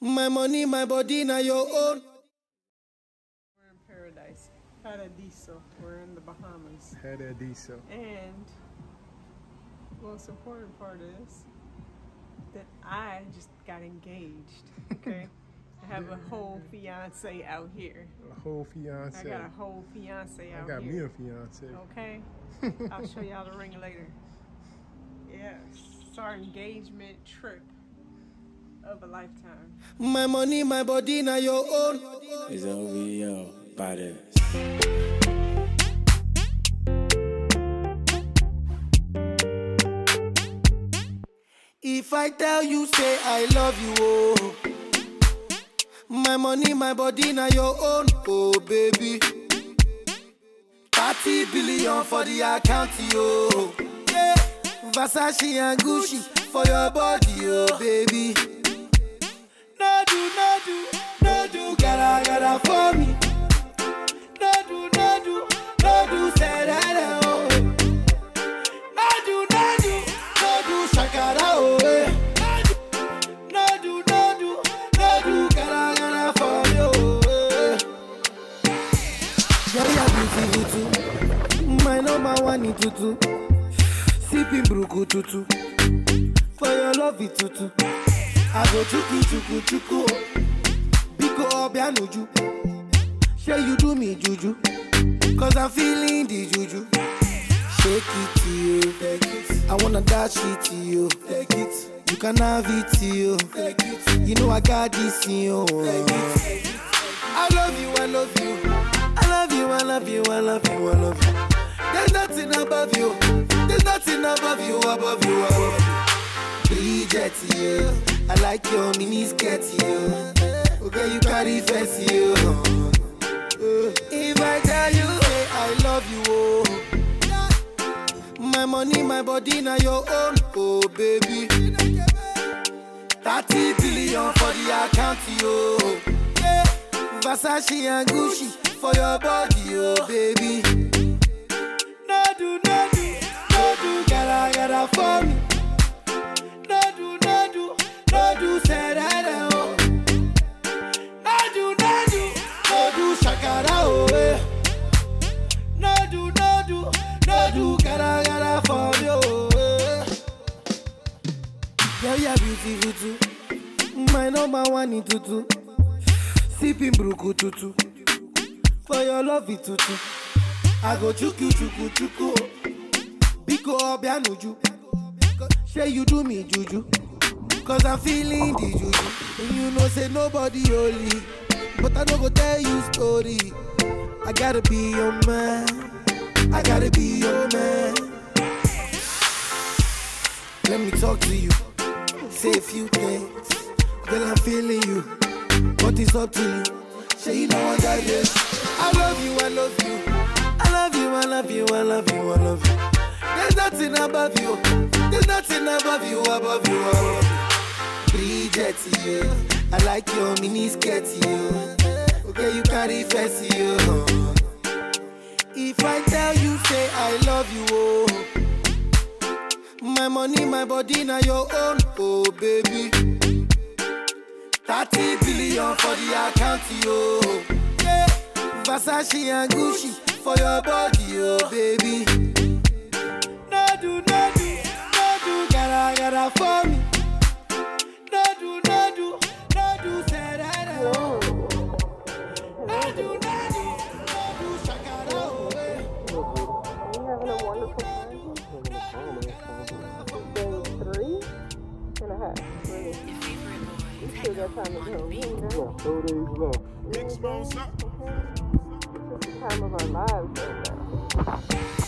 My money, my body, now your own. We're in paradise. Paradiso. We're in the Bahamas. Paradiso. And the most important part is that I just got engaged. Okay. I have a whole fiance out here. A whole fiance. I got a whole fiance out here. I got me a fiance. Okay. I'll show y'all the ring later. Yes. It's our engagement trip of a lifetime. My money, my body, now your own. It's OVO by this. If I tell you, say I love you, oh. My money, my body, now your own, oh baby. 30 billion for the account, oh. Yeah. Versace and Gucci for your body, oh baby. No do, no do, no do, gotta, gotta for me. No do, no do, no do, say that, oh. No do, no do, shakara, oh. My number one is tutu, sipping bruku tutu. For your love is tutu. I go chuku chuku chuku. Biko obianuju. Sure you do me juju, 'cause I'm feeling the juju. Shake it to you, take it. I wanna dash it to you, take it. You can have it to you, take it. You know I got this in you. I love you, I love you. I love you, I love you, I love you, I love you. There's nothing above you. There's nothing above you, above you, above you. Bridget, you. I like your miniskirt, you. Okay, you carry fancy, you. If I tell you, hey, I love you, oh. My money, my body, now your own, oh baby. 30 billion for the account, yo. Yeah. Versace and Gucci for your body, oh baby. No do, no do, no do, gotta, gotta for me. No do, no do, no do, say that, oh. No do, no do, no do, shakara, oh eh. No do, no do, no do, gotta, gotta for me, oh eh. Girl, you're beautiful too. My number one is tutu, sipping bruku tutu. For your love it tutu. I go chuku chuku chuku. Biko obianuju. Say you do me juju, 'cause I'm feeling the juju. And you know say nobody holy, but I no go tell you story. I gotta be your man, I gotta be your man. Let me talk to you, say a few things. Girl, I'm feeling you, but it's up to you. Say you know I got this. I love you, I love you. I love you, I love you, I love you, I love you. There's nothing above you. There's nothing above you, above you, above you. Bridget, you. I like your miniskirt, you. Okay, you carry fancy, you. If I tell you, say I love you, oh. My money, my body, now your own, oh baby. 30 billion for the account, yo. Yeah. Versace and Gucci for your body, oh baby. No do, no do, no do, gotta, gotta for me. No do, no do, no do, say that. No do, no do, no do, shakara. We're having a wonderful time. Day 3.5. We still got time to go. We got 4 days left. Mixed bones up. Time of our lives right now.